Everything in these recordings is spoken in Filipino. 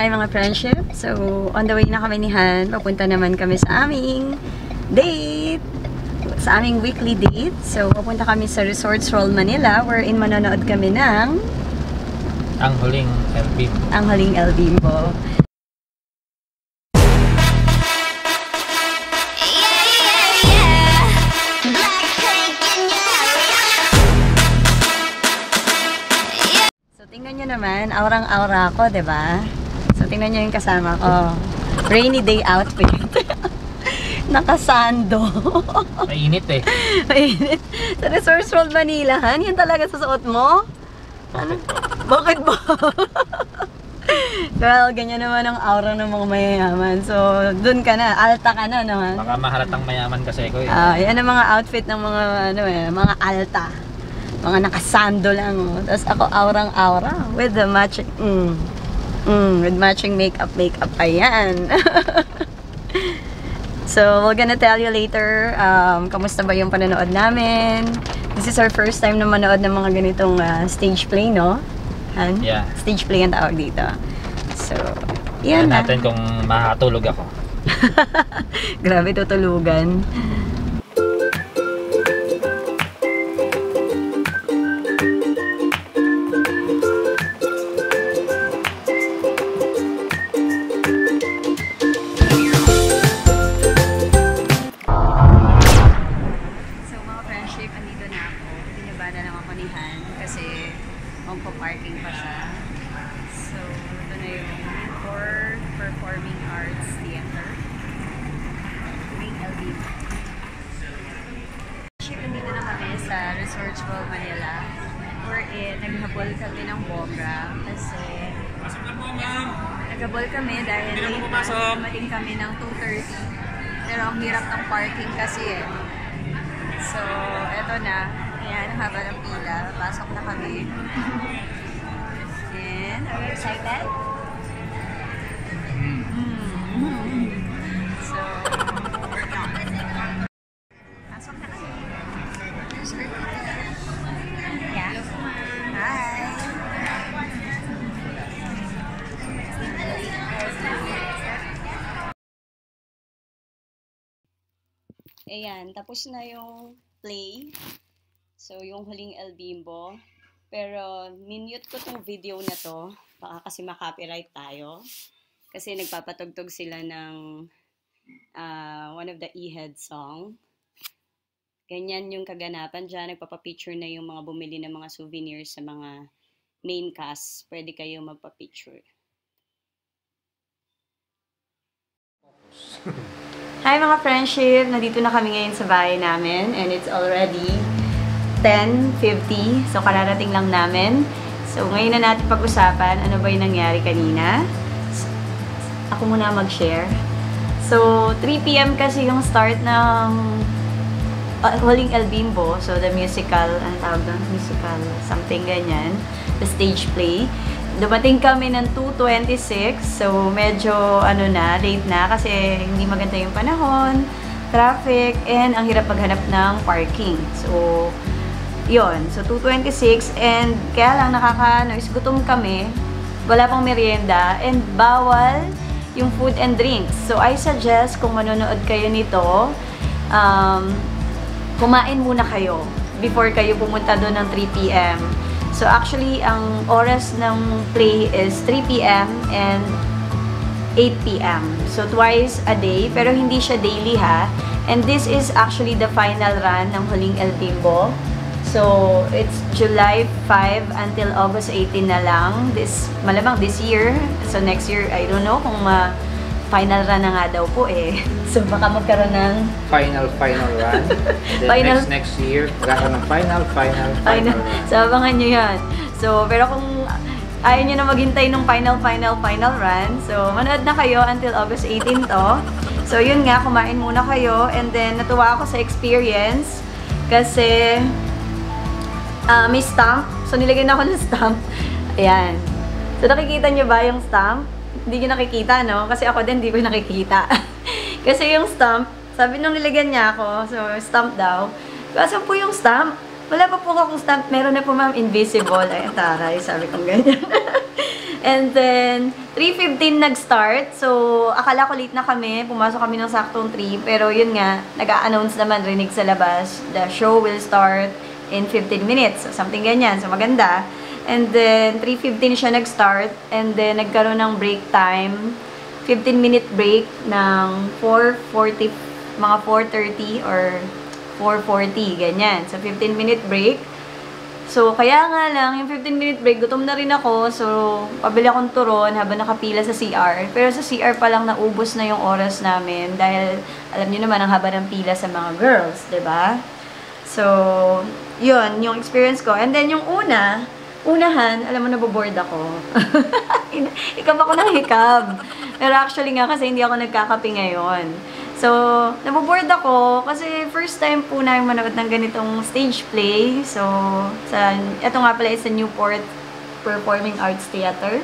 Hi mga friendship! So, on the way na kami ni Han. Papunta naman kami sa aming date! Sa aming weekly date. So, papunta kami sa Resorts World Manila wherein manonood kami ng Ang Huling El Bimbo. Ang Huling El Bimbo. Tingnan nyo naman, aurang-aura ako, diba? So, tingnan nyo yung kasama ko. Rainy day outfit. Nakasando. Mainit eh. Mainit. Sa Resorts World Manila, han? Yan talaga susuot mo? Ano? Bakit ba? Well, ganyan naman ang aura ng mga mayayaman. So, dun ka na, alta ka na naman. Baka mahalatang mayaman kasi ko eh. Yan ang mga outfit ng mga, ano eh, mga alta. Mga nakasando lang, oh. Tapos ako aurang-aura with the matching with matching makeup pa yan. So we're gonna tell you later kamusta ba yung panonood namin. This is our first time na manood ng mga ganitong stage play, no? Han? Yeah. Stage play ang tawag dito. So yan na. Natin kung makatulog ako. Grabe tutulugan. Magpa-parking pa siya. So, ito na yung Newport Performing Arts Theater. Huling El Bimbo. Nandito na kami sa Resorts World Manila. Wherein, naghabol kami ng boga. Kasi, naghabol kami dahil dumating kami ng 2:30. Pero ang hirap ng parking kasi eh. So, ito na. Ayan, haba ng pila. Pasok na kami. Ayan, are you excited? So, pasok na kami. Yeah. Hi! Ayan, tapos na yung play. So, yung Huling El Bimbo. Pero, minute ko tong video na to. Baka kasi makopyright tayo. Kasi nagpapatugtog sila ng one of the E-Head song. Ganyan yung kaganapan dyan. Nagpapapicture na yung mga bumili ng mga souvenirs sa mga main cast. Pwede kayo magpapicture. Hi mga friendship! Nandito na kami ngayon sa bahay namin. And it's already 10:50. So, kararating lang namin. So, ngayon na natin pag-usapan ano ba yung nangyari kanina. So, ako muna mag-share. So, 3 PM kasi yung start ng Huling El Bimbo. So, the musical, ano tawag doon? Musical, something ganyan. The stage play. Dumating kami ng 2:26. So, medyo, ano na, late na kasi hindi maganda yung panahon, traffic, and ang hirap maghanap ng parking. So, yun. So, 2:26 and kaya lang nakaka-noise. Gutom kami. Wala pang merienda and bawal yung food and drinks. So, I suggest kung manonood kayo nito, kumain muna kayo before kayo pumunta doon ng 3 PM. So, actually, ang oras ng play is 3 PM and 8 PM. So, twice a day. Pero hindi siya daily, ha? And this is actually the final run ng Huling El Bimbo. So, it's July 5 until August 18 na lang. Malamang this year. So, next year, I don't know kung final run na nga daw po eh. So, baka magkaroon ng final run. Then final, next year, magkakaroon ng final run. So, abangan nyo yan. So, pero kung ayaw nyo na maghintay ng final run, so, manood na kayo until August 18 to. So, yun nga, kumain muna kayo. And then, natuwa ako sa experience kasi may stamp. So, nilagay na ako ng stamp. Ayan. So, nakikita nyo ba yung stamp? Hindi nyo nakikita, no? Kasi ako din, hindi ko nakikita. Kasi yung stamp, sabi nung nilagyan niya ako, so, stamp daw. Kaso po yung stamp? Wala pa po akong stamp. Meron na po, ma'am, invisible. Ay, taray, sabi kong ganyan. And then, 3:15 nag-start. So, akala ko late na kami. Pumasok kami ng saktong 3. Pero yun nga, nag-a-announce naman, rinig sa labas, the show will start in 15 minutes. So, something ganyan. So, maganda. And then, 3:15 siya nag-start. And then, nagkaroon ng break time. 15-minute break ng 4:40, mga 4:30 or 4:40, ganyan. So, 15-minute break. So, kaya nga lang, yung 15-minute break, gutom na rin ako. So, pabili akong turon habang nakapila sa CR. Pero sa CR pa lang naubos na yung oras namin dahil, alam niyo naman, ang haba ng pila sa mga girls, 'di ba? So, yun, yung experience ko. And then, yung unahan, alam mo, naboboard ako. Hikab ako ng hikab. Pero actually nga, kasi hindi ako nagkakape ngayon. So, naboboard ako kasi first time po namin manood ng ganitong stage play. So, eto nga pala is sa Newport Performing Arts Theater.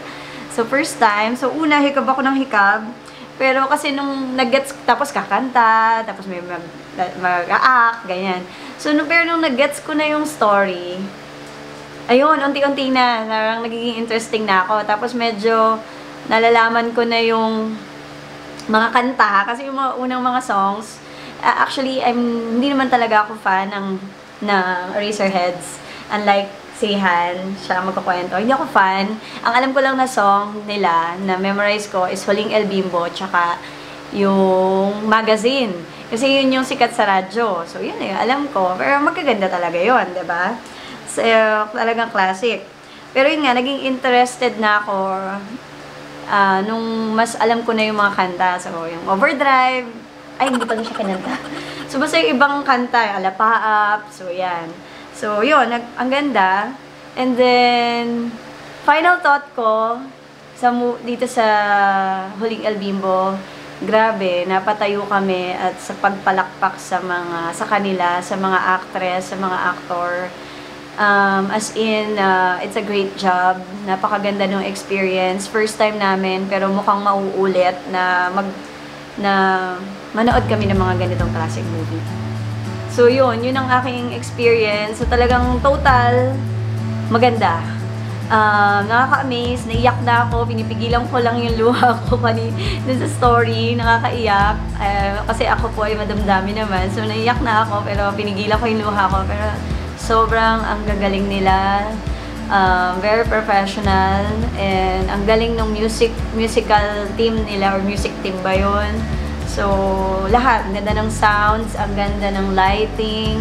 So, first time. So, una, hikab ako ng hikab. Pero kasi nung nag-gets, tapos kakanta, tapos may mag-act, ganyan. So, pero nung nag-gets ko na yung story, ayun, unti-unti na, narang nagiging interesting na ako. Tapos medyo nalalaman ko na yung mga kanta, kasi yung mga unang mga songs, actually, hindi naman talaga ako fan ng Eraserheads. Unlike si Han, siya magkakwento, hindi ako fan. Ang alam ko lang na song nila, na memorize ko, is Huling El Bimbo, tsaka yung Magazine. Kasi yun yung sikat sa radyo. So, yun eh, alam ko. Pero magkaganda talaga yun, diba? Talagang classic. Pero yun nga, naging interested na ako nung mas alam ko na yung mga kanta. So, yung Overdrive. Ay, hindi pala siya kinanta. So, basta yung ibang kanta, Alapaap. So, yan. So, yun. Ang ganda. And then, final thought ko dito sa Huling El Bimbo, grabe, napatayo kami at sa pagpalakpak sa kanila, sa mga actress, sa mga actor. As in, it's a great job. Napakaganda ng experience. First time namin, pero mukhang mauulit na manood kami ng mga ganitong classic movie. So, yun ang aking experience. So, talagang total, maganda. Nakaka-amaze, naiyak na ako, pinipigilan ko lang yung luha ko dun sa story, nakakaiyak. Kasi ako po ay madamdami naman. So, naiyak na ako, pero pinigilan ko yung luha ko. Pero, sobrang ang gagaling nila, very professional, and ang galing ng musical team nila, or music team ba yun? So, lahat. Ang ganda ng sounds, ang ganda ng lighting,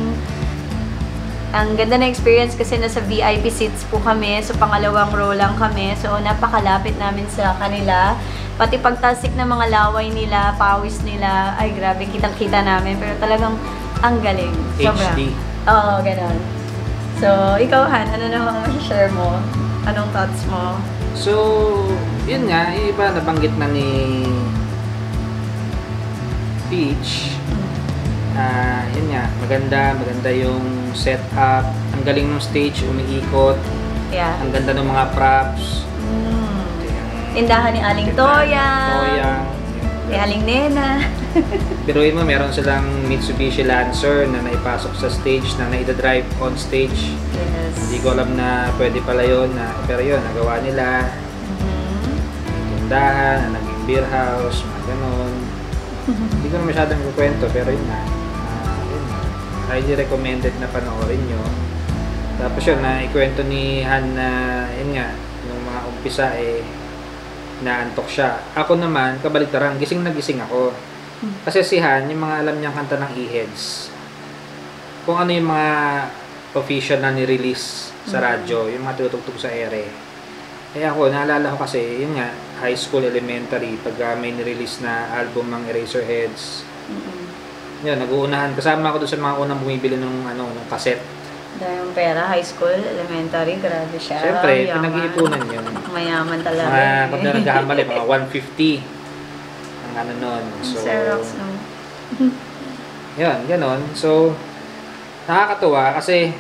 ang ganda ng experience kasi nasa VIP seats po kami, so pangalawang row lang kami, so napakalapit namin sa kanila. Pati pagtasik ng mga laway nila, pawis nila, ay grabe, kitang-kita namin, pero talagang ang galing. Sobrang. HD. Oo, ganun. So, ikaw Han, ano namang share mo? Anong thoughts mo? So, yun nga, yung iba nabanggit na ni Peach. Yun nga, maganda yung setup. Ang galing ng stage, umiikot. Yeah. Ang ganda ng mga props. Tindahan ni Aling Toyang. May haling nena. Pero yun mo, meron silang Mitsubishi Lancer na naipasok sa stage, na naidadrive on stage. Yes. Hindi ko alam na pwede pala yun. Pero yun, nagawa nila. Tindahan, naging beer house, mga ganon. Hindi ko na masyadong kukwento, pero yun na. Highly recommended na panoorin nyo. Tapos yun, naikwento ni Han na, yun nga, nung mga umpisa eh, naantok siya. Ako naman, kabaliktaran, gising na gising ako. Kasi si Han, yung mga alam niyang kanta ng E-Heads, kung ano yung mga official na nirelease sa radyo, yung mga tinutugtog sa ere. Eh ako, naalala ko kasi, yun nga, high school, elementary, pag may nirelease na album ng Eraserheads, yun, nag-uunahan. Kasama ako doon sa mga unang bumibili ng cassette. Dahil yung pera, high school, elementary, grabe siya. Siyempre, pinag-iipunan yun. Mayaman talaga. Pag na naghahamali, mga 150. Ang ano nun. So, Xerox, no? Yun, ganun. So, nakakatuwa kasi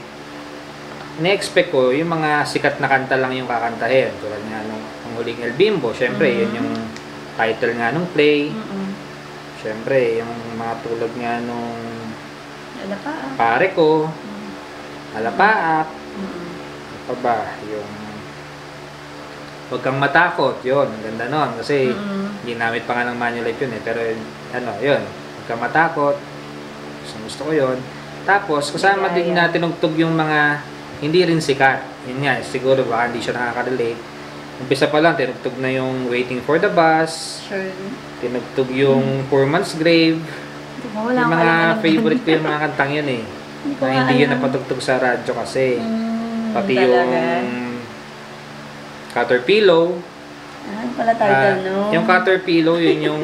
na-expect ko yung mga sikat na kanta lang yung kakantahin. Tulad nga nung Ang Huling El Bimbo. Siyempre, yun yung title nga nung play. Siyempre, yung mga tulad nga nung Pare Ko. Alapaap. Ano pa ba? Yung Huwag kang matakot, yun, ang ganda nun. Kasi ginamit pa nga ng Manulife yun eh, pero ano, yun, huwag kang matakot. Gusto ko yun. Tapos, kasama din na tinugtog yung mga hindi rin sikat. Yun nga, siguro baka hindi siya nakaka-relate. Umpisa pa lang, tinugtog na yung Waiting for the Bus. Sure. Tinugtog yung Poor Man's Grave. Yung mga favorite ko yung mga kantang yun eh. Na hindi yun napatugtog sa radyo kasi. Pati yung Caterpillow. Ah, pala title, no? Yung Caterpillow, yun yung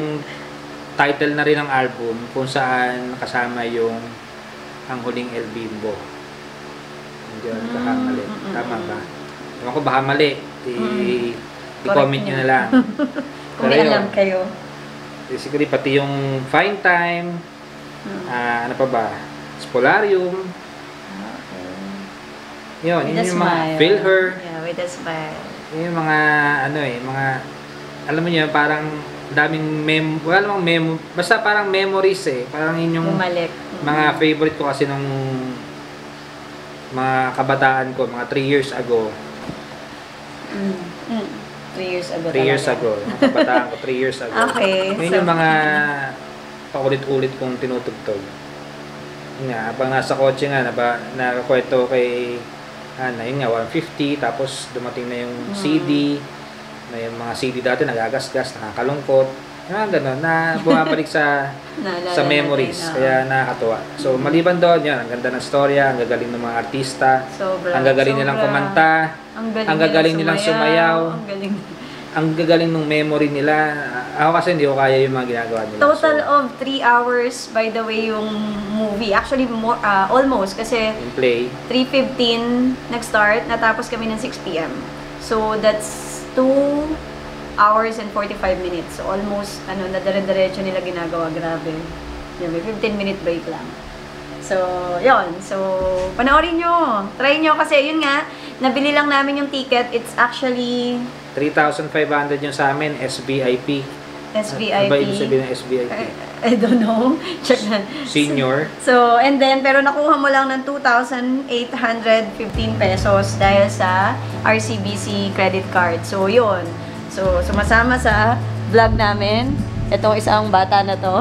title na rin ng album kung saan kasama yung Ang Huling El Bimbo. Hindi yun, baka mali. Tama ba? Tama ko, baka mali. I-comment nyo na lang. Kung may alam kayo. Basically, pati yung Fine Time, ano pa ba? Spolarium. Yun, yun yung mga Feel Her. Yung mga, ano eh, mga, alam mo nyo, parang daming basta parang memories eh. Parang yun yung mga favorite ko kasi nung mga kabataan ko, mga 3 years ago. 3 years ago. Kabataan ko, 3 years ago. Okay. Yun so, yung mga paulit-ulit kong tinutugtog. Yun nga, habang nasa kotse nga, nakakwento kay Ana, yun nga, 150, tapos dumating na yung CD, na yung mga CD dati nagagasgas, nakakalungkot, yung mga gano'n, na bumabalik sa, sa memories, kaya nakakatuwa. So, maliban doon, yun, ang ganda ng storya, ang gagaling ng mga artista, sobra, ang gagaling nilang kumanta, ang gagaling nilang sumayaw, ang gagaling ng memory nila. Ako kasi hindi ko kaya yung mga ginagawa nila. Total of 3 hours, by the way, yung movie. Actually, more, almost. Kasi 3:15 nag-start, natapos kami ng 6 p.m. So, that's 2 hours and 45 minutes. So, almost, ano, nadare-diretso nila ginagawa. Grabe. May 15-minute break lang. So, yon. So, panoorin nyo. Try nyo kasi, yun nga, nabili lang namin yung ticket. It's actually 3,500 yung sa amin, SVIP. SVIP. Ba yung sabihin ng SVIP? I don't know. Check na. Senior. So, and then, pero nakuha mo lang ng 2,815 pesos dahil sa RCBC credit card. So, yun. So, sumasama sa vlog namin. Itong isang bata na to.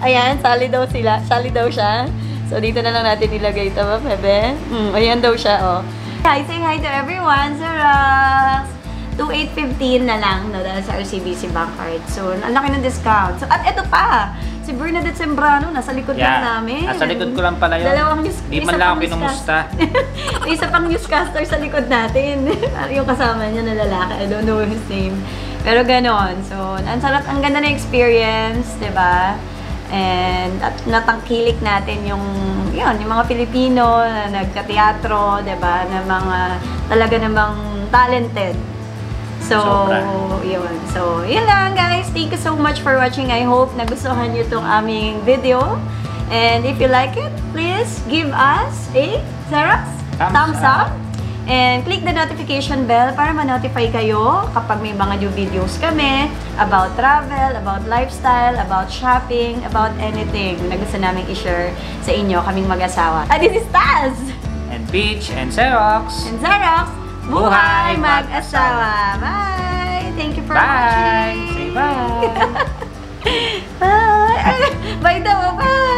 Ayan, sali daw sila. Sali daw siya. So, dito na lang natin ilagay ito ba, Bebe? Ayan daw siya, oh. Hi, say hi to everyone, Sarax! 2,815 na lang, no, dahil sa RCBC bank card. So, ang laki ng discount. So, at eto pa, si Bernadette Sembrano, nasa likod lang namin. Nasa likod ko lang pala yun. Di man lang ako kinumusta. Isa pang newscaster sa likod natin. Yung kasama niya na lalaki. I don't know his name. Pero ganon. So, ang sarap, ang ganda na experience, diba? And at natangkilik natin yung, yun, yung mga Pilipino na nagka-teatro, diba, na mga talaga namang talented. So, yun. So, yun lang guys. Thank you so much for watching. I hope nagustuhan nyo itong aming video. And if you like it, please give us a thumbs up. And click the notification bell para ma-notify kayo kapag may mga new videos kami about travel, about lifestyle, about shopping, about anything na gusto namin i-share sa inyo kaming mag-asawa. At this is Taz! And Peach! And Xerox! And Xerox! Buhay mag-asawa! Bye! Thank you for watching! Bye! Say bye! Bye! Bye daw! Bye!